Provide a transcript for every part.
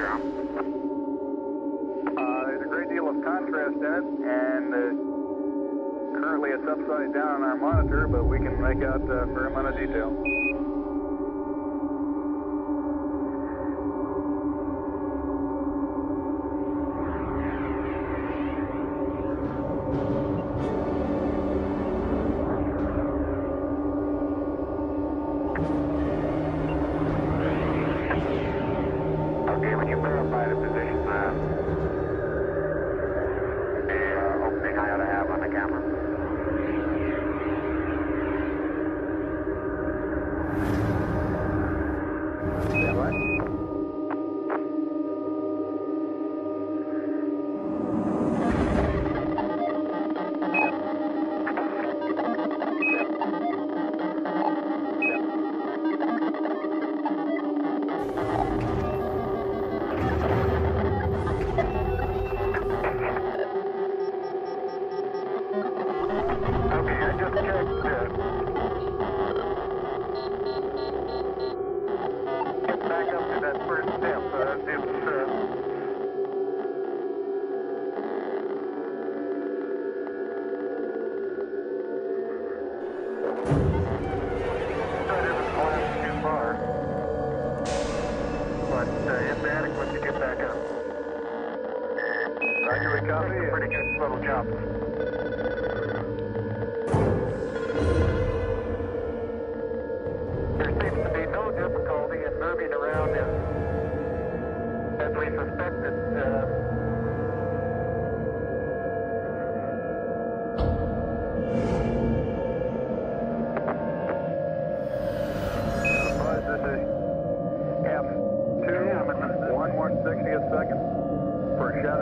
zero. There's a great deal of contrast in it, and currently it's upside down on our monitor, but we can make out a fair amount of detail.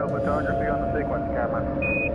Photography on the sequence camera.